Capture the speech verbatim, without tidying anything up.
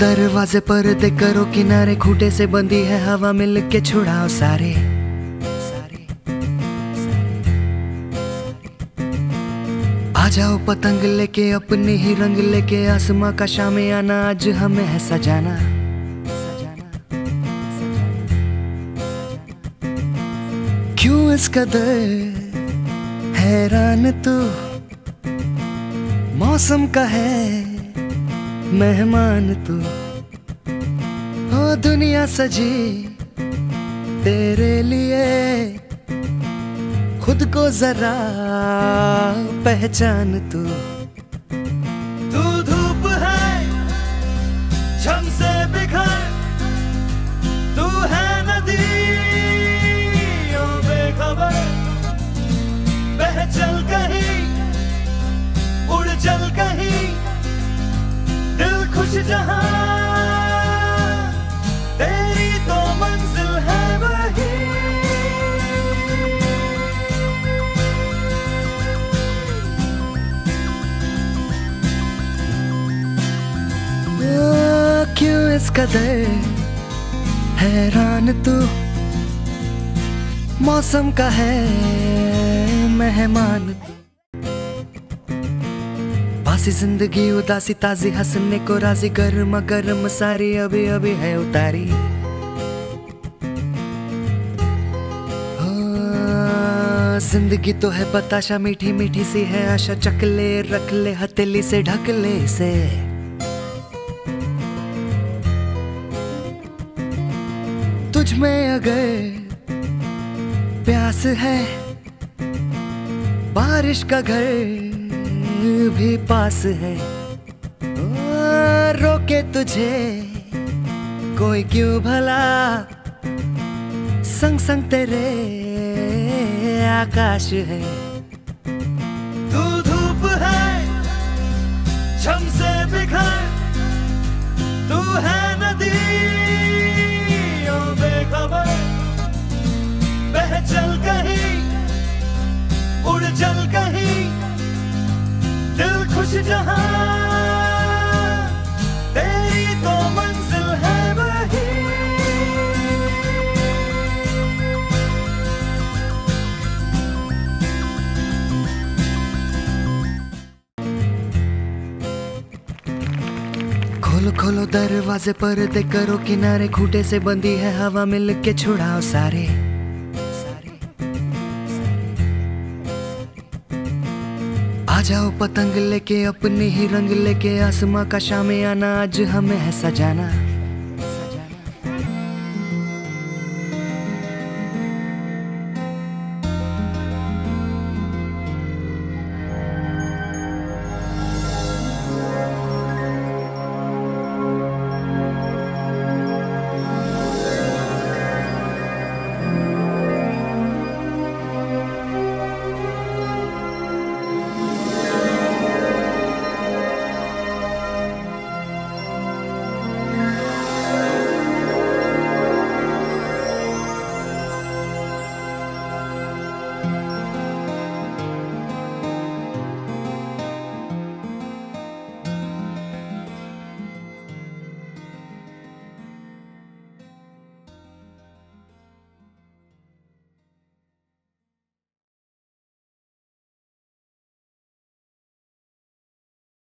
दरवाजे पर दे करो किनारे, खूंटे से बंधी है हवा, मिल के छुड़ाओ सारे। आ जाओ पतंग लेके, अपने ही रंग लेके, आसमां का शामियाना आज हमें है सजाना। क्यों इस कदर हैरान तू मौसम का है मेहमान तू। ओ दुनिया सजी तेरे लिए, खुद को जरा पहचान तू। तू धूप है झम से बिखर, तू है नदियों बेखबर, बह चल कहीं उड़ चल कहीं, दिल खुश जहां तेरी तो मंजिल है वही। क्यों इस कदर हैरान तू मौसम का है मेहमान। बासी जिंदगी उदासी ताजी, हंसने को राजी, गर्मा गर्म सारी अभी अभी है उतारी। जिंदगी तो है बताशा, मीठी मीठी सी है आशा, चकले रख ले हथेली से ढक ले इसे। तुझ में अगर प्यास है, बारिश का घर भी पास है। रोके तुझे कोई क्यों भला, संग संग तेरे आकाश है। तू धूप है झम से बिखर, तू है नदियों बेखबर, बह चल कहीं उड़ चल कहीं, दिल खुश जहां तेरी तो मंजिल है वही। खोलो खोलो दरवाजे पर दे करो किनारे, खूंटे से बंधी है हवा, मिल के छुड़ाओ सारे। आ जाओ पतंग लेके, अपने ही रंग लेके, आसमां का शामियाना आज हमें है सजाना।